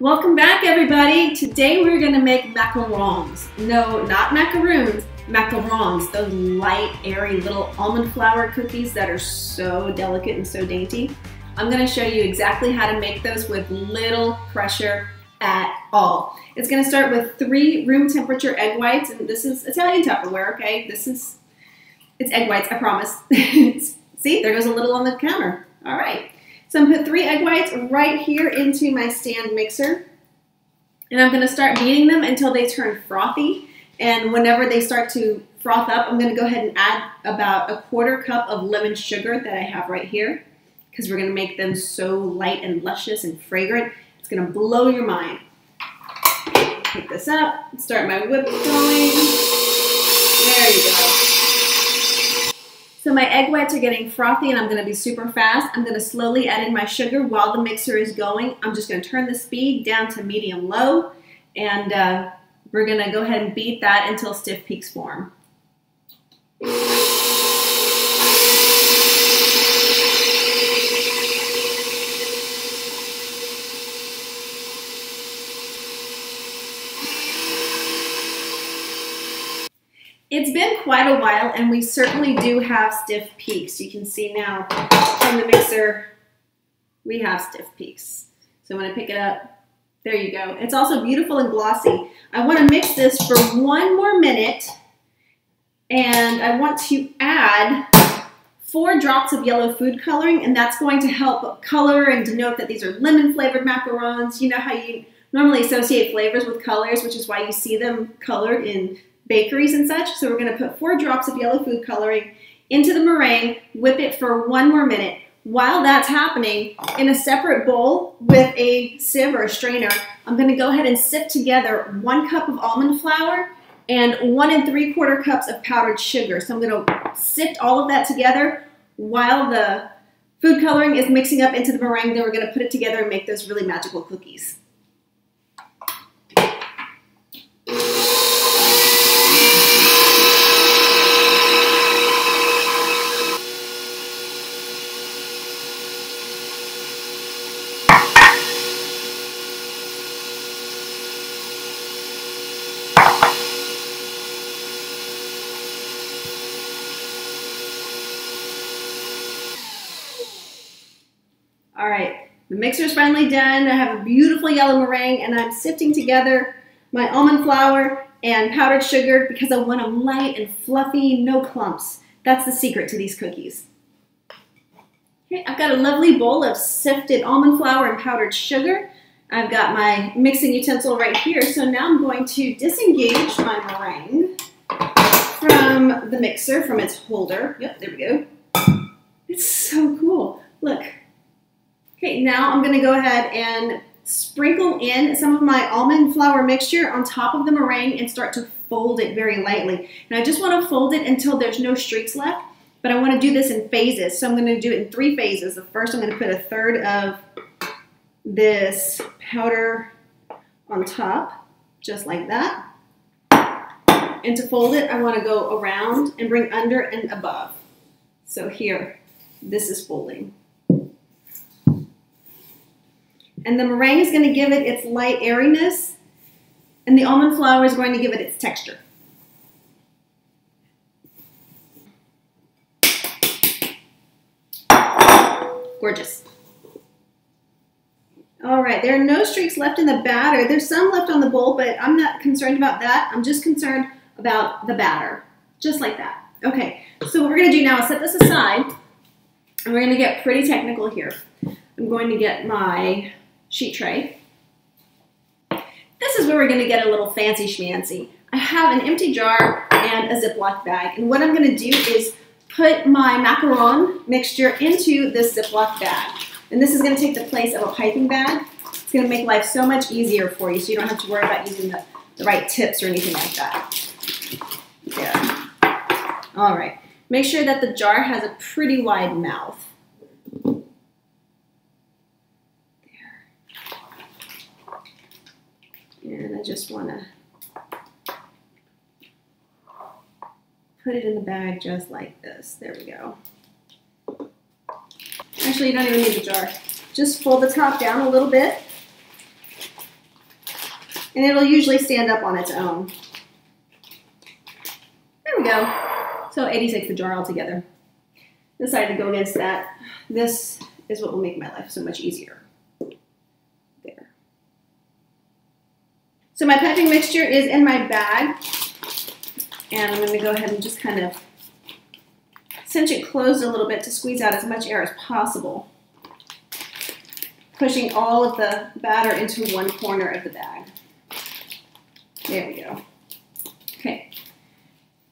Welcome back, everybody. Today we're going to make macarons. No, not macaroons, macarons, those light, airy little almond flour cookies that are so delicate and so dainty. I'm going to show you exactly how to make those with little pressure at all. It's going to start with 3 room temperature egg whites, and this is Italian Tupperware, okay? It's egg whites, I promise. See, there goes a little on the counter. All right. So I'm going to put 3 egg whites right here into my stand mixer, and I'm going to start beating them until they turn frothy. And whenever they start to froth up, I'm going to go ahead and add about 1/4 cup of lemon sugar that I have right here, because we're going to make them so light and luscious and fragrant. It's going to blow your mind. Pick this up, start my whip going. There you go. So my egg whites are getting frothy, and I'm going to be super fast. I'm going to slowly add in my sugar while the mixer is going. I'm just going to turn the speed down to medium-low, and we're going to go ahead and beat that until stiff peaks form. It's been quite a while, and we certainly do have stiff peaks. You can see now from the mixer, we have stiff peaks. So I'm going to pick it up. There you go. It's also beautiful and glossy. I want to mix this for 1 more minute, and I want to add 4 drops of yellow food coloring, and that's going to help color and denote that these are lemon-flavored macarons. You know how you normally associate flavors with colors, which is why you see them colored in bakeries and such. So we're going to put 4 drops of yellow food coloring into the meringue, whip it for 1 more minute. While that's happening, in a separate bowl with a sieve or a strainer, I'm going to go ahead and sift together 1 cup of almond flour and 1 3/4 cups of powdered sugar. So I'm going to sift all of that together while the food coloring is mixing up into the meringue. Then we're going to put it together and make those really magical cookies. All right, the mixer's finally done. I have a beautiful yellow meringue, and I'm sifting together my almond flour and powdered sugar because I want them light and fluffy, no clumps. That's the secret to these cookies. Okay, I've got a lovely bowl of sifted almond flour and powdered sugar. I've got my mixing utensil right here, so now I'm going to disengage my meringue from the mixer, from its holder. Yep, there we go. It's so cool. Look. Okay, now I'm going to go ahead and sprinkle in some of my almond flour mixture on top of the meringue and start to fold it very lightly. And I just want to fold it until there's no streaks left, but I want to do this in phases. So I'm going to do it in 3 phases. The first, I'm going to put 1/3 of this powder on top, just like that. And to fold it, I want to go around and bring under and above. So here, this is folding. And the meringue is going to give it its light airiness, and the almond flour is going to give it its texture. Gorgeous. All right, there are no streaks left in the batter. There's some left on the bowl, but I'm not concerned about that. I'm just concerned about the batter, just like that. Okay, so what we're going to do now is set this aside, and we're going to get pretty technical here. I'm going to get my sheet tray. This is where we're going to get a little fancy schmancy. I have an empty jar and a Ziploc bag, and what I'm going to do is put my macaron mixture into this Ziploc bag. And this is going to take the place of a piping bag. It's going to make life so much easier for you, so you don't have to worry about using the right tips or anything like that. Yeah. All right. Make sure that the jar has a pretty wide mouth. And I just want to put it in the bag just like this. There we go. Actually, you don't even need the jar. Just fold the top down a little bit and it'll usually stand up on its own. There we go. So 86 a jar altogether. Decided to go against that. This is what will make my life so much easier. There. So my piping mixture is in my bag, and I'm going to go ahead and just kind of cinch it closed a little bit to squeeze out as much air as possible, pushing all of the batter into one corner of the bag. There we go. Okay.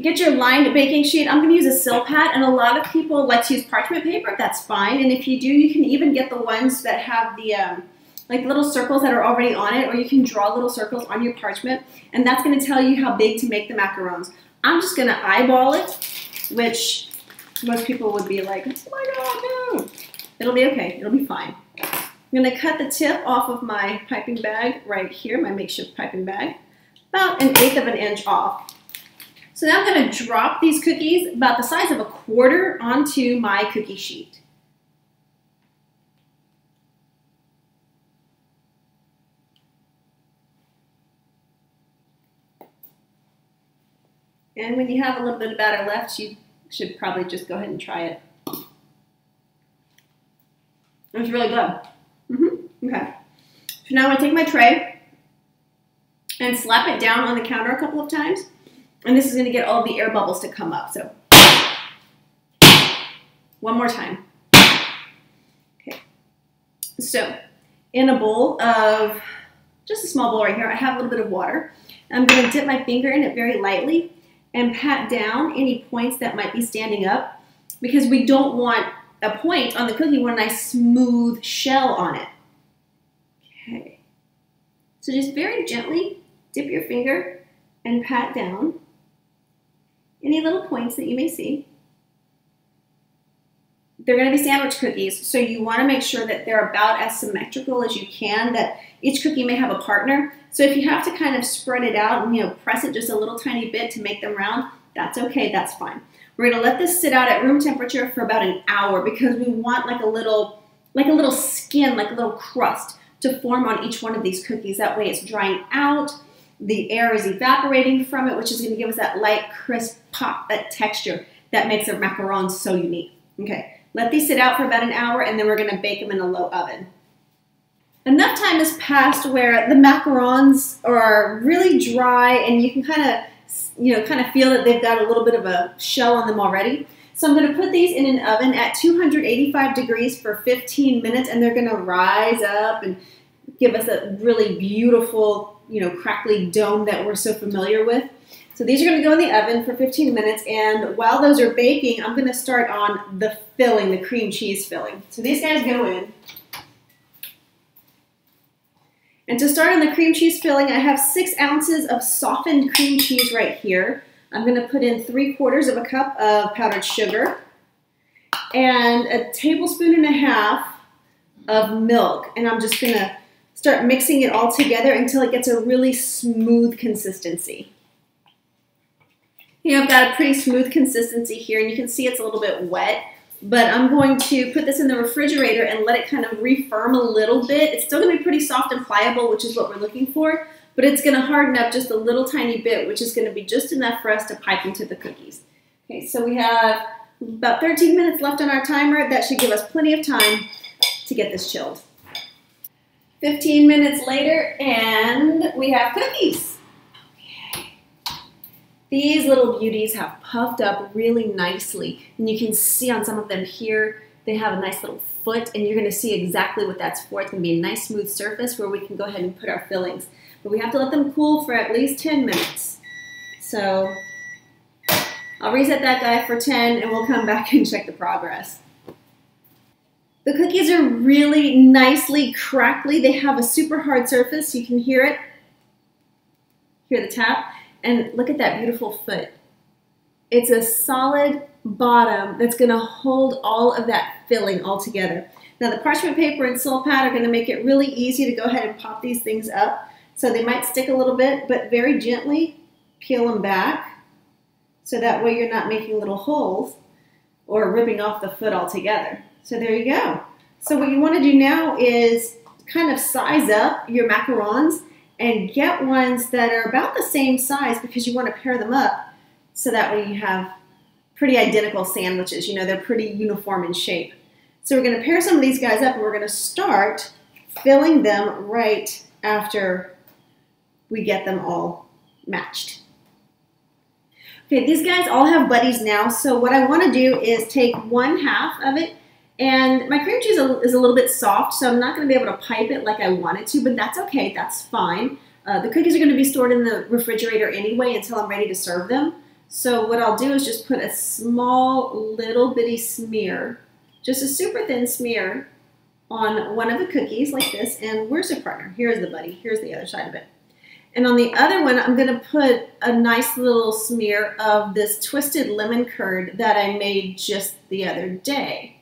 Get your lined baking sheet. I'm going to use a Silpat, and a lot of people like to use parchment paper. That's fine, and if you do, you can even get the ones that have the like little circles that are already on it, or you can draw little circles on your parchment, and that's going to tell you how big to make the macarons. I'm just going to eyeball it, which most people would be like, "Oh my God, no!" It'll be okay. It'll be fine. I'm going to cut the tip off of my piping bag right here, my makeshift piping bag, about 1/8 of an inch off. So now I'm going to drop these cookies about the size of a quarter onto my cookie sheet. And when you have a little bit of batter left, you should probably just go ahead and try it. It was really good. Okay. So now I'm going to take my tray and slap it down on the counter a couple of times. And this is going to get all the air bubbles to come up. So one more time. Okay. So in a bowl of, just a small bowl right here, I have a little bit of water. I'm going to dip my finger in it very lightly and pat down any points that might be standing up, because we don't want a point on the cookie with a nice smooth shell on it. Okay. So just very gently dip your finger and pat down any little points that you may see. They're going to be sandwich cookies, so you want to make sure that they're about as symmetrical as you can, that each cookie may have a partner. So if you have to kind of spread it out and, you know, press it just a little tiny bit to make them round, that's okay, that's fine. We're going to let this sit out at room temperature for about an hour, because we want like a little skin, like a little crust to form on each one of these cookies. That way it's drying out, the air is evaporating from it, which is going to give us that light, crisp pop, that texture that makes a macaron so unique. Okay. Let these sit out for about an hour, and then we're going to bake them in a low oven. Enough time has passed where the macarons are really dry, and you can kind of feel that they've got a little bit of a shell on them already. So I'm going to put these in an oven at 285 degrees for 15 minutes, and they're going to rise up and give us a really beautiful, you know, crackly dome that we're so familiar with. So these are going to go in the oven for 15 minutes, and while those are baking, I'm going to start on the filling, the cream cheese filling. So these guys go in. And to start on the cream cheese filling, I have 6 ounces of softened cream cheese right here. I'm going to put in 3/4 cup of powdered sugar and 1.5 tablespoons of milk. And I'm just going to start mixing it all together until it gets a really smooth consistency. You know, I've got a pretty smooth consistency here, and you can see it's a little bit wet, but I'm going to put this in the refrigerator and let it kind of refirm a little bit. It's still going to be pretty soft and pliable, which is what we're looking for, but it's going to harden up just a little tiny bit, which is going to be just enough for us to pipe into the cookies. Okay, so we have about 13 minutes left on our timer. That should give us plenty of time to get this chilled. 15 minutes later, and we have cookies. These little beauties have puffed up really nicely, and you can see on some of them here, they have a nice little foot, and you're going to see exactly what that's for. It's going to be a nice smooth surface where we can go ahead and put our fillings, but we have to let them cool for at least 10 minutes. So I'll reset that guy for 10, and we'll come back and check the progress. The cookies are really nicely crackly. They have a super hard surface. You can hear it, hear the tap. And look at that beautiful foot. It's a solid bottom that's going to hold all of that filling all together. Now the parchment paper and Silpat are going to make it really easy to go ahead and pop these things up. So they might stick a little bit, but very gently peel them back, so that way you're not making little holes or ripping off the foot altogether. So there you go. So what you want to do now is kind of size up your macarons and get ones that are about the same size because you want to pair them up so that way you have pretty identical sandwiches. You know, they're pretty uniform in shape. So we're going to pair some of these guys up and we're going to start filling them right after we get them all matched. Okay, these guys all have buddies now, so what I want to do is take one half of it, and my cream cheese is a little bit soft, so I'm not going to be able to pipe it like I wanted to, but that's okay, that's fine. The cookies are going to be stored in the refrigerator anyway until I'm ready to serve them. So what I'll do is just put a small little bitty smear, just a super thin smear on one of the cookies like this, and where's your partner? Here's the buddy, here's the other side of it. And on the other one, I'm gonna put a nice little smear of this twisted lemon curd that I made just the other day.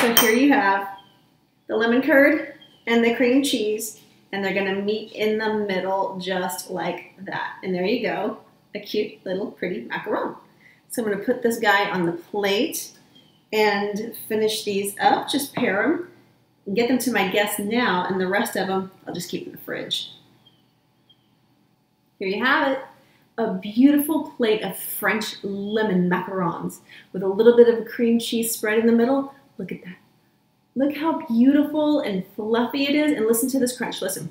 So here you have the lemon curd and the cream cheese, and they're gonna meet in the middle just like that. And there you go, a cute little pretty macaron. So I'm gonna put this guy on the plate and finish these up, just pair them, and get them to my guests now, and the rest of them I'll just keep in the fridge. Here you have it, a beautiful plate of French lemon macarons with a little bit of cream cheese spread in the middle. Look at that. Look how beautiful and fluffy it is, and listen to this crunch, listen.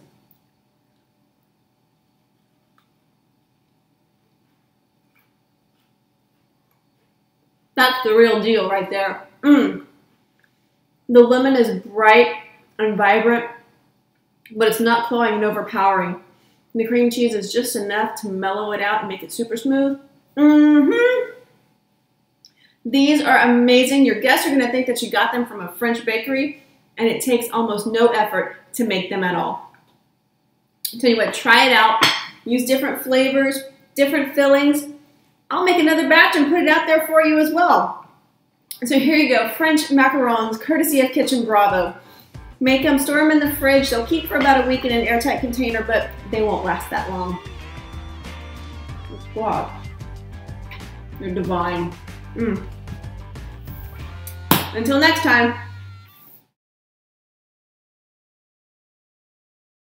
That's the real deal right there. The lemon is bright and vibrant, but it's not cloying and overpowering. The cream cheese is just enough to mellow it out and make it super smooth. These are amazing. Your guests are going to think that you got them from a French bakery, and it takes almost no effort to make them at all. I'll tell you what, try it out. Use different flavors, different fillings. I'll make another batch and put it out there for you as well. So here you go, French macarons, courtesy of Kitchen Bravo. Make them, store them in the fridge. They'll keep for about a week in an airtight container, but they won't last that long. Wow. They're divine. Until next time.